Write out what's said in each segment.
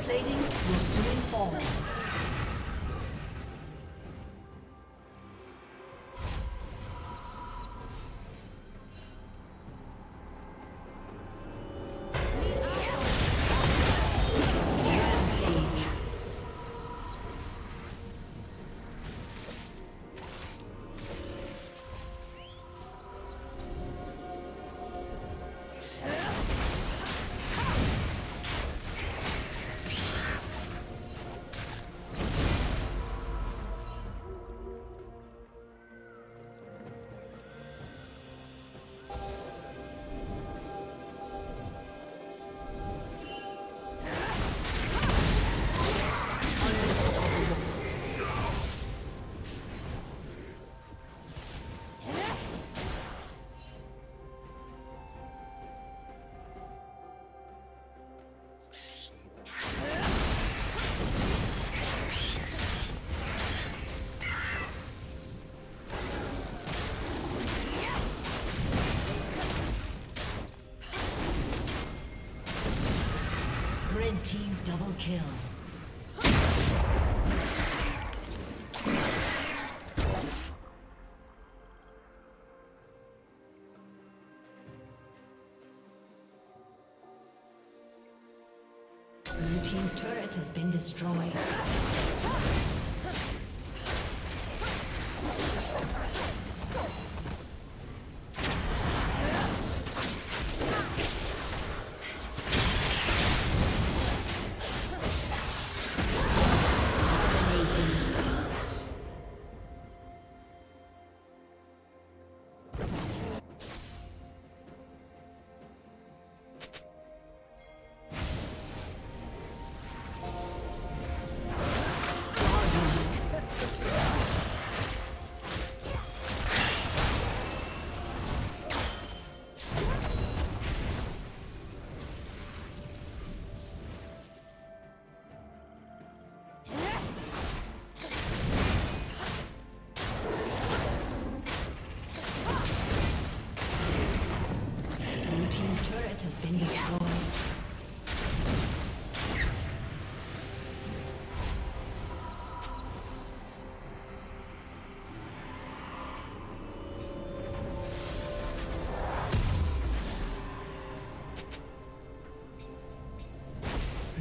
plating will soon fall. Team double kill. Blue team's turret has been destroyed.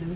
Blue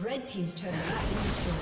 Red team's turret has been destroyed.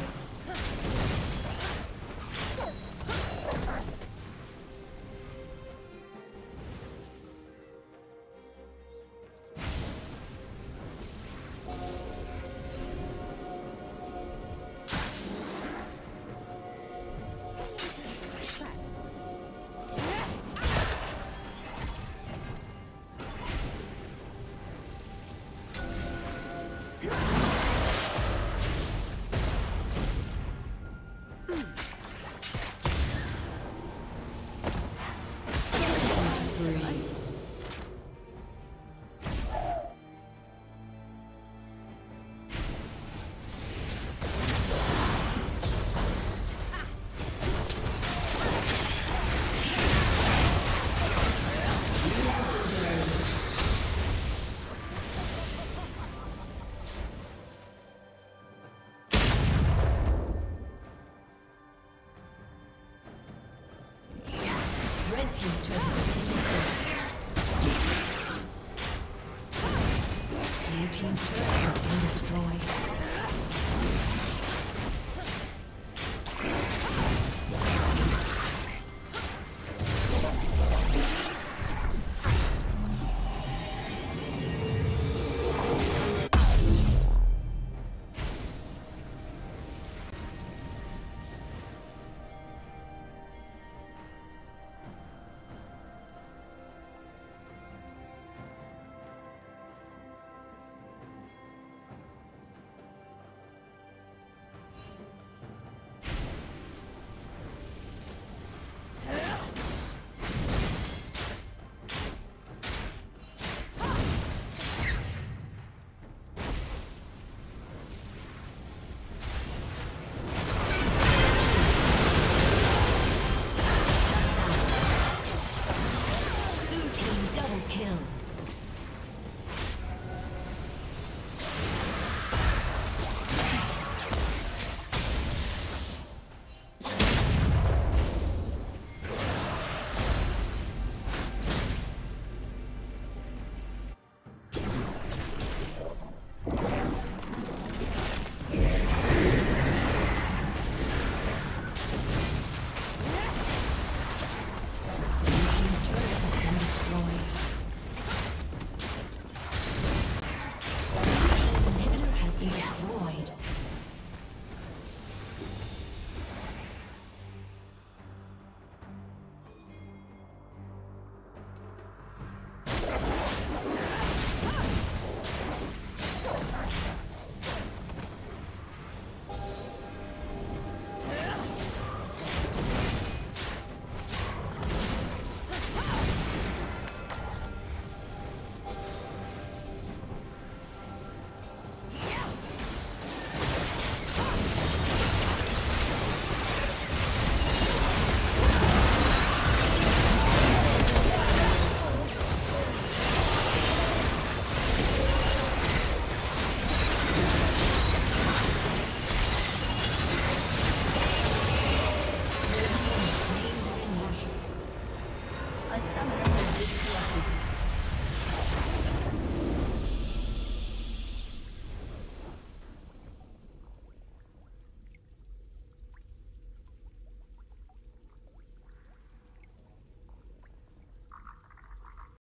Kill.